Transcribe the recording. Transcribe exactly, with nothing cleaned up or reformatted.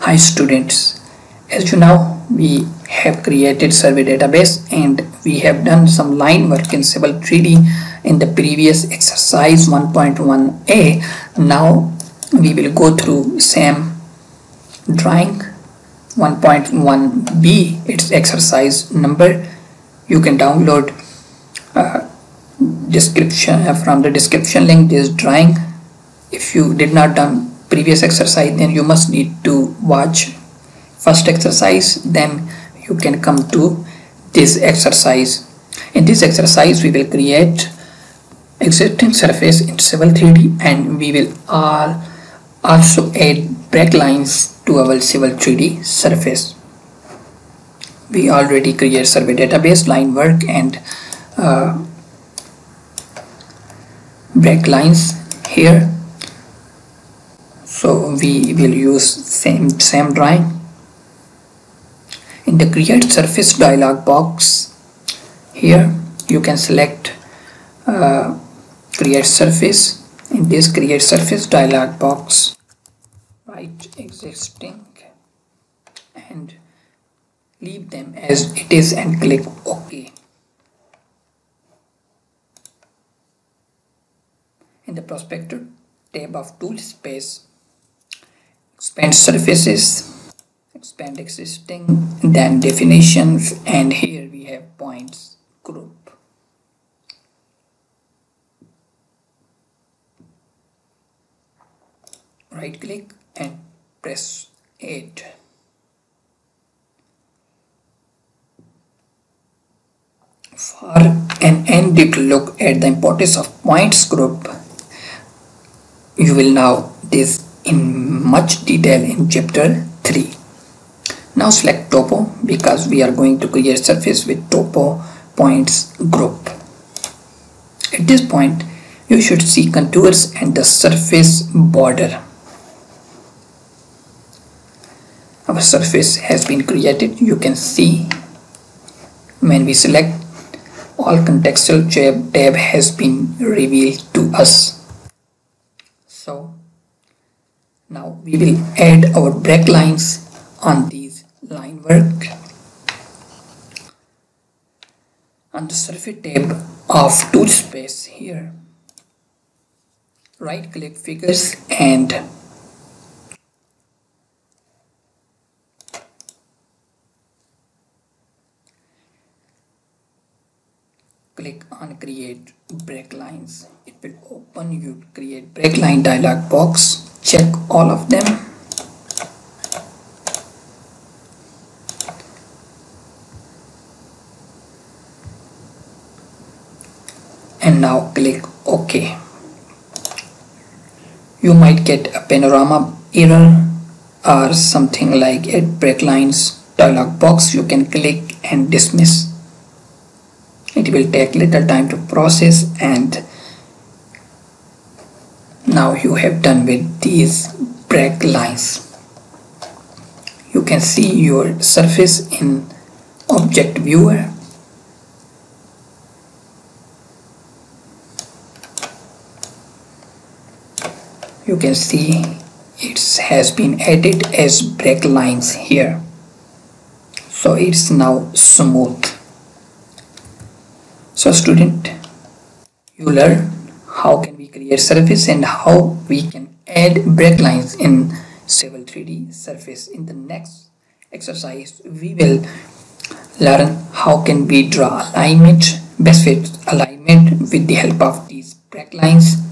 Hi students, as you know, we have created survey database and we have done some line work in Civil three D in the previous exercise one point one A. Now we will go through same drawing one point one B. It's exercise number. You can download uh, description uh, from the description link this drawing. If you did not done previous exercise, then you must need to watch first exercise, then you can come to this exercise. In this exercise we will create existing surface in Civil three D and we will all also add break lines to our Civil three D surface. We already create survey database line work and uh, break lines here, so we will use same same drawing. In the create surface dialog box here you can select uh, create surface. In this create surface dialog box, write existing and leave them as it is and click OK. In the prospector tab of tool space, expand surfaces, expand existing, then definitions, and here we have points group. Right click and press add. For an in-depth look at the importance of points group, you will know this in much detail in chapter three. Now select topo because we are going to create surface with topo points group. At this point you should see contours and the surface border. Our surface has been created. You can see when we select, all contextual tab, tab has been revealed to us. So now we will add our break lines on these line work. On the surface tab of tool space here, right click figures and click on create break lines. It will open you create break line dialog box. Check all of them. And now click OK. You might get a panorama error or something like a break lines dialog box. You can click and dismiss. It will take little time to process. And now you have done with these break lines. You can see your surface in object viewer. You can see it has been added as break lines here, so it's now smooth. So student, you learn how can we create surface and how we can add break lines in Civil three D surface. In the next exercise we will learn how can we draw alignment, best fit alignment with the help of these break lines.